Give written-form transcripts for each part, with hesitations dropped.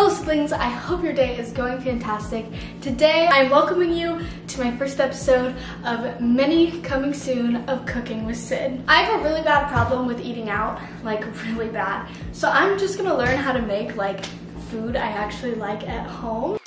Hello siblings, I hope your day is going fantastic. Today I'm welcoming you to my first episode of many coming soon of Cooking with Sid. I have a really bad problem with eating out, like really bad. So I'm just gonna learn how to make like food I actually like at home.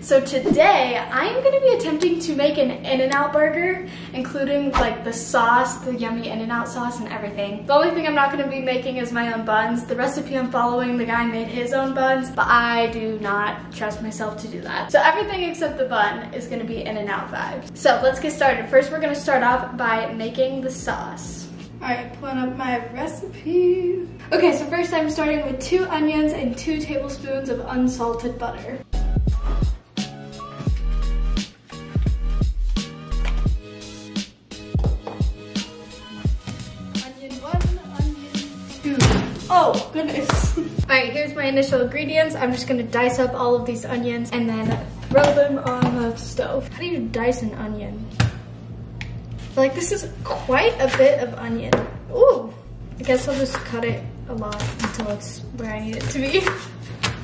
So today, I'm gonna be attempting to make an In-N-Out burger, including like the sauce, the yummy In-N-Out sauce and everything. The only thing I'm not gonna be making is my own buns. The recipe I'm following, the guy made his own buns, but I do not trust myself to do that. So everything except the bun is gonna be In-N-Out vibes. So let's get started. First, we're gonna start off by making the sauce. All right, pulling up my recipe. Okay, so first I'm starting with 2 onions and 2 tablespoons of unsalted butter. Oh, goodness. Alright, here's my initial ingredients. I'm just gonna dice up all of these onions and then throw them on the stove. How do you dice an onion? Like, this is quite a bit of onion. Ooh, I guess I'll just cut it a lot until it's where I need it to be.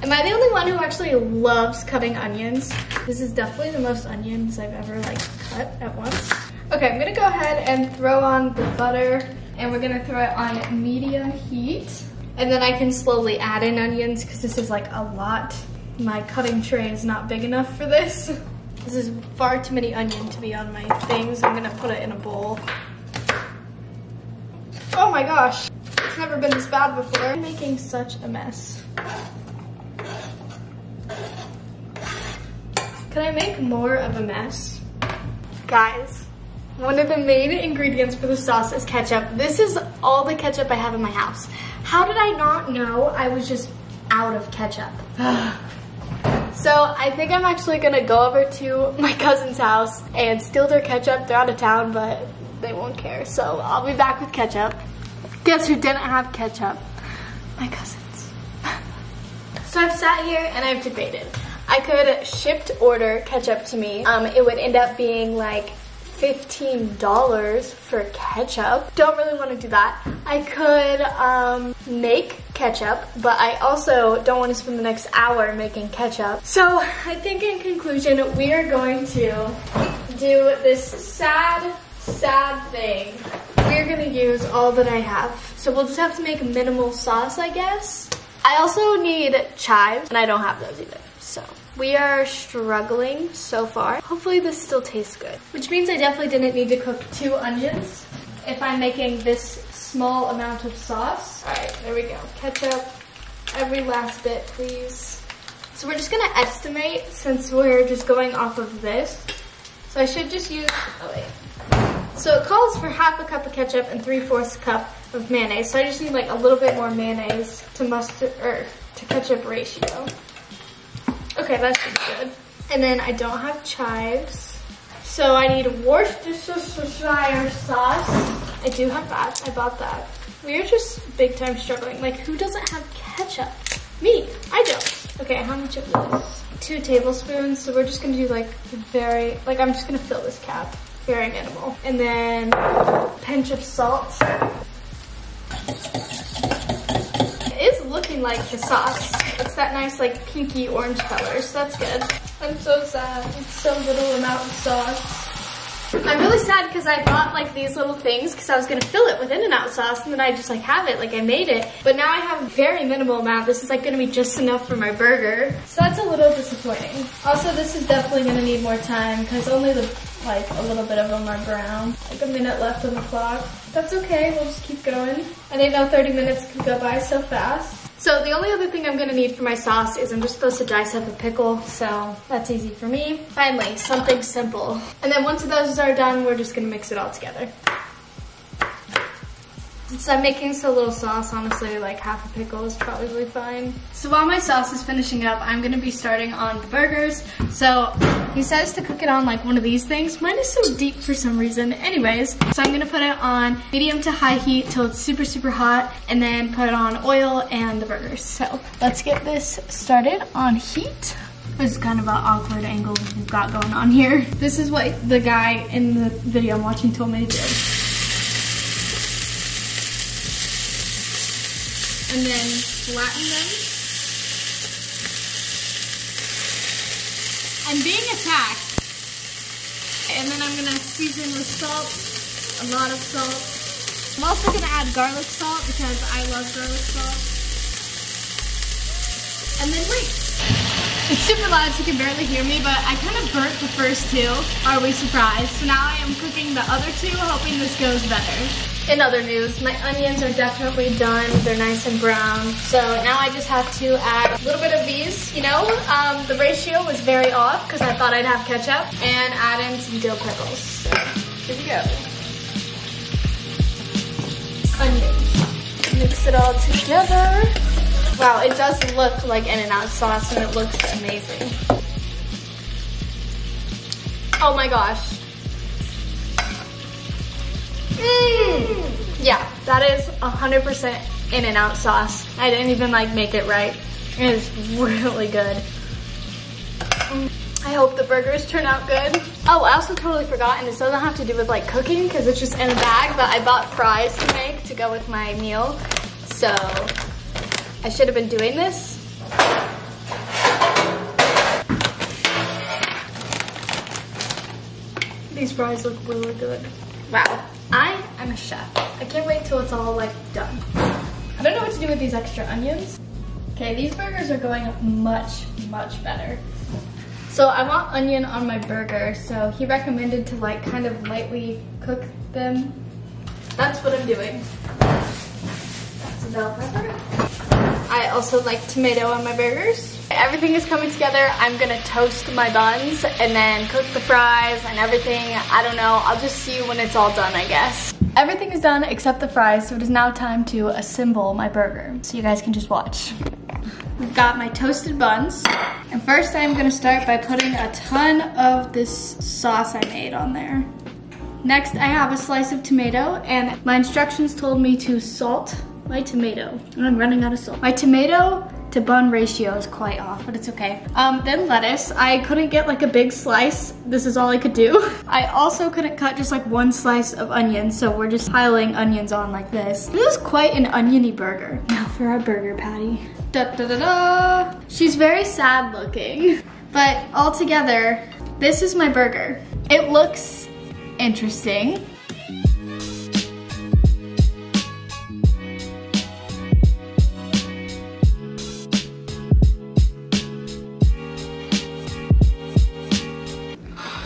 Am I the only one who actually loves cutting onions? This is definitely the most onions I've ever, like, cut at once. Okay, I'm gonna go ahead and throw on the butter and we're gonna throw it on medium heat. And then I can slowly add in onions because this is like a lot. My cutting tray is not big enough for this. This is far too many onion to be on my things. I'm gonna put it in a bowl. Oh my gosh, it's never been this bad before. I'm making such a mess. Can I make more of a mess? Guys, one of the main ingredients for the sauce is ketchup. This is all the ketchup I have in my house. How did I not know I was just out of ketchup? So I think I'm actually gonna go over to my cousin's house and steal their ketchup. They're out of town, but they won't care. So I'll be back with ketchup. Guess who didn't have ketchup? My cousins. So I've sat here and I've debated. I could shipped order ketchup to me. It would end up being like $15 for ketchup. Don't really want to do that. I could make ketchup, but I also don't want to spend the next hour making ketchup. So I think in conclusion, we are going to do this sad thing. We're gonna use all that I have. So we'll just have to make minimal sauce, I guess. I also need chives, and I don't have those either, so. We are struggling so far. Hopefully this still tastes good. Which means I definitely didn't need to cook 2 onions if I'm making this small amount of sauce. All right, there we go. Ketchup, every last bit, please. So we're just gonna estimate since we're just going off of this. So I should just use, oh wait. So it calls for 1/2 cup of ketchup and 3/4 cup of mayonnaise. So I just need like a little bit more mayonnaise to mustard, or to ketchup ratio. Okay, that should be good. And then I don't have chives, so I need Worcestershire sauce. I do have that, I bought that. We are just big time struggling. Like, who doesn't have ketchup? Me, I don't. Okay, how much of this? 2 tablespoons, so we're just gonna do like very, like I'm just gonna fill this cap, very minimal. And then a pinch of salt. It is looking like the sauce. It's that nice like pinky orange color, so that's good. I'm so sad, it's so little amount of sauce. I'm really sad because I bought like these little things because I was gonna fill it with In-N-Out sauce and then I just like have it, like I made it. But now I have very minimal amount. This is like gonna be just enough for my burger. So that's a little disappointing. Also, this is definitely gonna need more time because only the, like a little bit of them are brown. Like a minute left on the clock. That's okay, we'll just keep going. I didn't know 30 minutes could go by so fast. So the only other thing I'm gonna need for my sauce is I'm just supposed to dice up a pickle, so that's easy for me. Finally, something simple. And then once those are done, we're just gonna mix it all together. Since I'm making so little sauce, honestly, like 1/2 a pickle is probably fine. So while my sauce is finishing up, I'm gonna be starting on the burgers. So he says to cook it on like one of these things. Mine is so deep for some reason. Anyways, so I'm gonna put it on medium to high heat till it's super, super hot, and then put it on oil and the burgers. So let's get this started on heat. This is kind of an awkward angle we've got going on here. This is what the guy in the video I'm watching told me to do. and then flatten them. I'm being attacked. And then I'm gonna season with salt, a lot of salt. I'm also gonna add garlic salt because I love garlic salt. And then wait. It's super loud, so you can barely hear me, but I kind of burnt the first two. Are we surprised? So now I am cooking the other two, hoping this goes better. In other news, my onions are definitely done. They're nice and brown. So now I just have to add a little bit of these, you know? The ratio was very off because I thought I'd have ketchup. And add in some dill pickles. So here we go. Onions. Mix it all together. Wow, it does look like In-N-Out sauce and it looks amazing. Oh my gosh. Yeah, that is 100% In-N-Out sauce. I didn't even like make it right. It is really good. I hope the burgers turn out good. Oh, I also totally forgot, and this doesn't have to do with like cooking because it's just in a bag, but I bought fries to make to go with my meal. So I should have been doing this. These fries look really good. Wow. I am a chef. I can't wait till it's all like done. I don't know what to do with these extra onions. Okay, these burgers are going much, much better. So I want onion on my burger, so he recommended to like kind of lightly cook them. That's what I'm doing. That's a bell pepper. I also like tomato on my burgers. Everything is coming together. I'm gonna toast my buns and then cook the fries and everything. I don't know, I'll just see when it's all done, I guess. Everything is done except the fries, so it is now time to assemble my burger. So you guys can just watch. We've got my toasted buns. And first I'm gonna start by putting a ton of this sauce I made on there. Next I have a slice of tomato, and my instructions told me to salt my tomato. And I'm running out of salt. My tomato to bun ratio is quite off, but it's okay. Then lettuce. I couldn't get like a big slice. This is all I could do. I also couldn't cut just like one slice of onion, so we're just piling onions on like this. This is quite an oniony burger. Now for our burger patty. Da da da da! She's very sad looking, but all together, this is my burger. It looks interesting.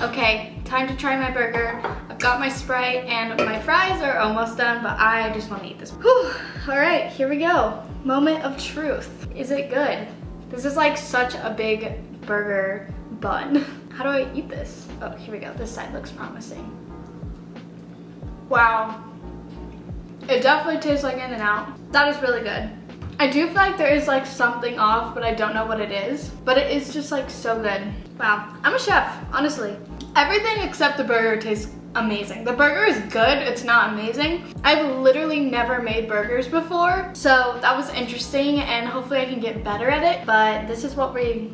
Okay, time to try my burger. I've got my Sprite and my fries are almost done, but I just want to eat this. Whew. All right, here we go. Moment of truth. Is it good? This is like such a big burger bun. How do I eat this? Oh, here we go. This side looks promising. Wow. It definitely tastes like In-N-Out. That is really good. I do feel like there is like something off, but I don't know what it is. But it is just like so good. Wow, I'm a chef, honestly. Everything except the burger tastes amazing. The burger is good, it's not amazing. I've literally never made burgers before, so that was interesting and hopefully I can get better at it, but this is what we're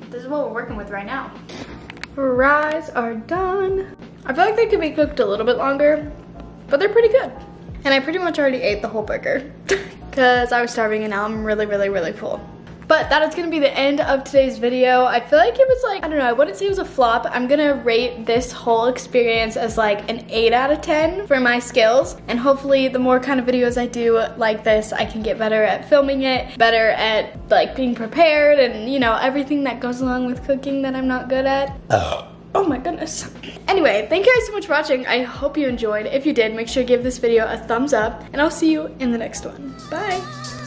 working with right now. Fries are done. I feel like they could be cooked a little bit longer, but they're pretty good. And I pretty much already ate the whole burger. Because I was starving and now I'm really, really, really full. But that is going to be the end of today's video. I feel like it was like, I don't know, I wouldn't say it was a flop. I'm going to rate this whole experience as like an 8 out of 10 for my skills. And hopefully the more kind of videos I do like this, I can get better at filming it, better at like being prepared and, you know, everything that goes along with cooking that I'm not good at. Oh my goodness. Anyway, thank you guys so much for watching. I hope you enjoyed. If you did, make sure to give this video a thumbs up, and I'll see you in the next one. Bye.